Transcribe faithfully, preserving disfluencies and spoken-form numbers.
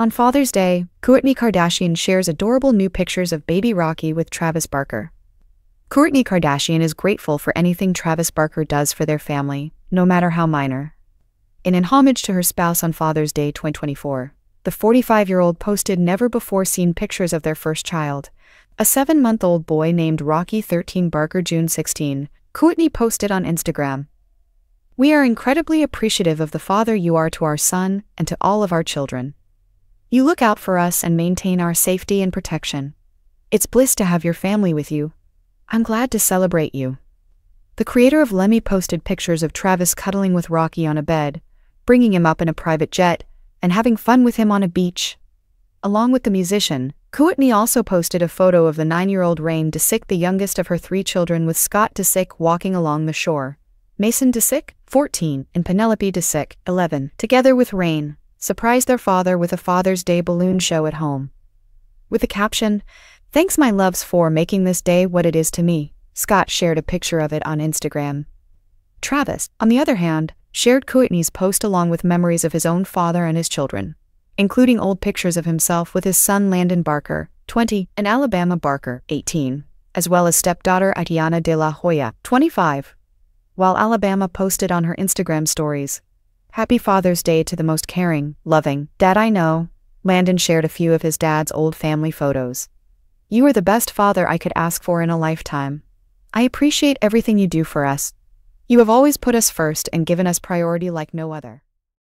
On Father's Day, Kourtney Kardashian shares adorable new pictures of baby Rocky with Travis Barker. Kourtney Kardashian is grateful for anything Travis Barker does for their family, no matter how minor. In an homage to her spouse on Father's Day twenty twenty-four, the forty-five-year-old posted never-before-seen pictures of their first child, a seven-month-old boy named Rocky thirteen Barker. June sixteenth, Kourtney posted on Instagram, "We are incredibly appreciative of the father you are to our son and to all of our children. You look out for us and maintain our safety and protection. It's bliss to have your family with you. I'm glad to celebrate you." The creator of Lemmy posted pictures of Travis cuddling with Rocky on a bed, bringing him up in a private jet, and having fun with him on a beach. Along with the musician, Kourtney also posted a photo of the nine-year-old Reign Disick, the youngest of her three children, with Scott Disick walking along the shore, Mason Disick, fourteen, and Penelope Disick, eleven, together with Reign, surprised their father with a Father's Day balloon show at home. With the caption, "Thanks my loves for making this day what it is to me," Scott shared a picture of it on Instagram. Travis, on the other hand, shared Kourtney's post along with memories of his own father and his children, including old pictures of himself with his son Landon Barker, twenty, and Alabama Barker, eighteen, as well as stepdaughter Ariana De La Hoya, twenty-five, while Alabama posted on her Instagram stories, "Happy Father's Day to the most caring, loving dad I know." Landon shared a few of his dad's old family photos. "You are the best father I could ask for in a lifetime. I appreciate everything you do for us. You have always put us first and given us priority like no other."